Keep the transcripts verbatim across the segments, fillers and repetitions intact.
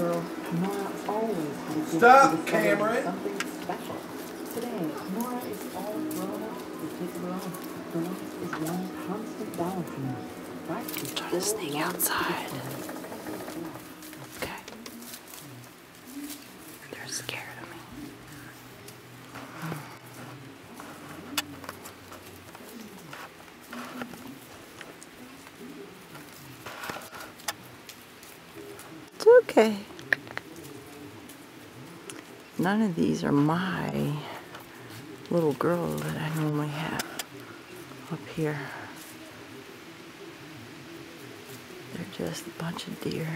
girls Nora always gives Stop, Cameron. Something special. Today, Nora is all grown up. The kids are on. The life is one constant balancing. Right? Try to sneak outside. Okay. They're scared of me. Okay. None of these are my little girl that I normally have up here. They're just a bunch of deer.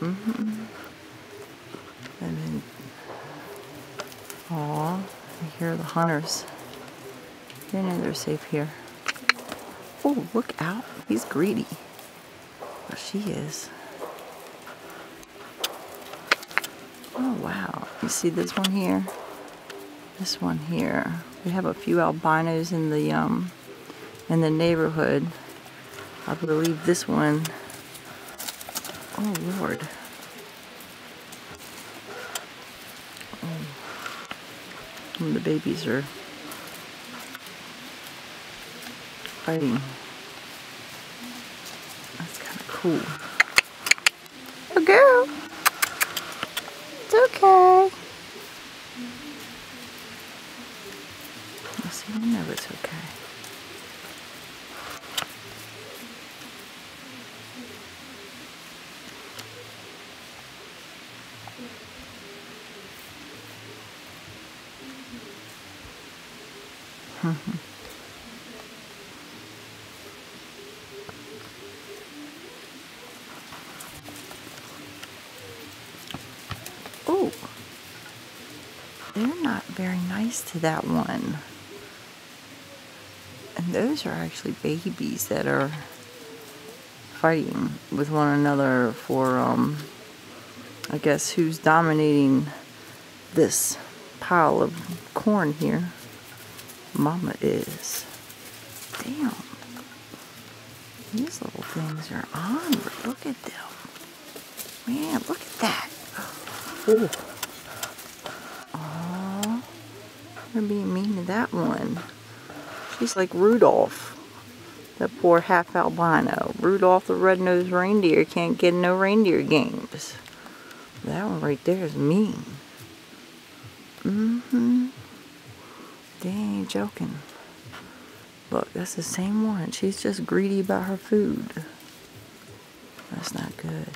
Mm-hmm. And then, aw, here are the hunters. They know they're safe here. Oh, look out. He's greedy. Well, she is. Oh, wow. You see this one here? This one here. We have a few albinos in the um in the neighborhood. I believe this one. Oh, Lord. Oh. And the babies are fighting. That's kind of cool. Oh, girl. It's okay. Let's see, I know it's okay. Mm-hmm. They're not very nice to that one. And those are actually babies that are fighting with one another for, um, I guess, who's dominating this pile of corn here. Mama is. Damn. These little things are on. Look at them. Man, look at that. Ooh. They're being mean to that one. She's like Rudolph, that poor half albino. Rudolph the red-nosed reindeer can't get no reindeer games. That one right there is mean. Mm-hmm. They ain't joking. Look, that's the same one. She's just greedy about her food. That's not good.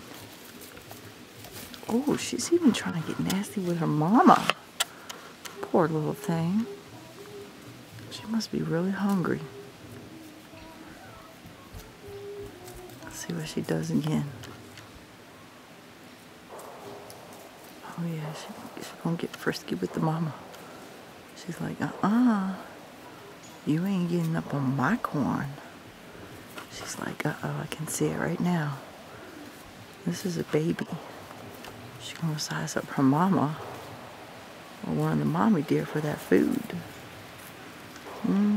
Oh, she's even trying to get nasty with her mama. Poor little thing. She must be really hungry. Let's see what she does again. Oh yeah, she, she's gonna get frisky with the mama. She's like, uh-uh. You ain't getting up on my corn. She's like, uh-oh, I can see it right now. This is a baby. She's gonna size up her mama. Or one of the mommy deer for that food. Mm.